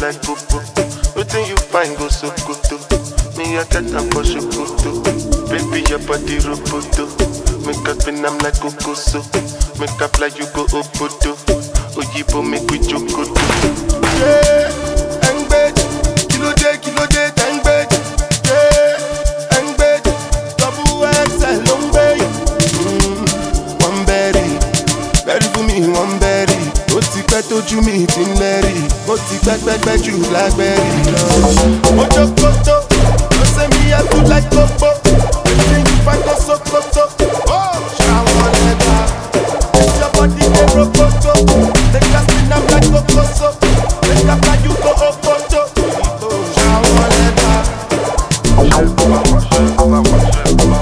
Like popo, within you find go so kuto. Me a cat and for shukuto. Baby your body roboto. Make up and I'm like kokoso. Make up like you go obodo. Ojibo make we jokoto. Yeah, engbed, kilo de, engbed. Yeah, engbed, double X and long berry. One berry, berry for me, one berry. Otikpeto ju mi tin berry. Otikpekpekpek ju blackberry. Ojo koto, you say me I do like popo. You think you find us so koto? Oh, shawan eda. It's your body they rokoto. They cast me now like kokoso. They cast like you go opoto. Oh, shawan eda.